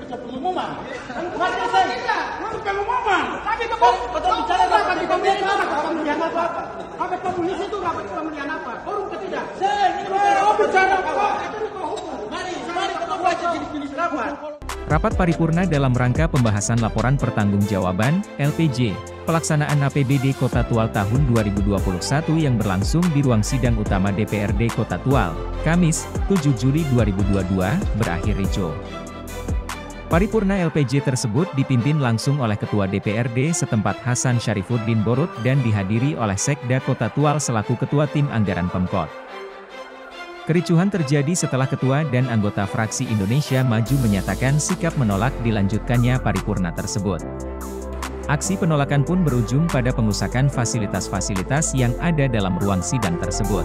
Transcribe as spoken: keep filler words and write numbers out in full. kita bicara pengumuman. Masih saya, bukan pengumuman. Tapi kok kita bicara rapat di pemerintah, pemilihan apa? Rapat komunis itu rapat pemilihan apa? Forum ketiga. Saya ini bicara apa? Itu hukum. Mari, mari kita wajib jadi pilih rapat. Rapat paripurna dalam rangka pembahasan laporan pertanggungjawaban L P J pelaksanaan A P B D Kota Tual tahun dua ribu dua puluh satu yang berlangsung di ruang sidang utama D P R D Kota Tual, Kamis, tujuh Juli dua ribu dua puluh dua, berakhir ricuh. Paripurna L P J tersebut dipimpin langsung oleh Ketua D P R D setempat Hassan Syarifuddin Borut dan dihadiri oleh Sekda Kota Tual selaku Ketua Tim Anggaran Pemkot. Kericuhan terjadi setelah Ketua dan anggota Fraksi Indonesia Maju menyatakan sikap menolak dilanjutkannya paripurna tersebut. Aksi penolakan pun berujung pada pengusakan fasilitas-fasilitas yang ada dalam ruang sidang tersebut.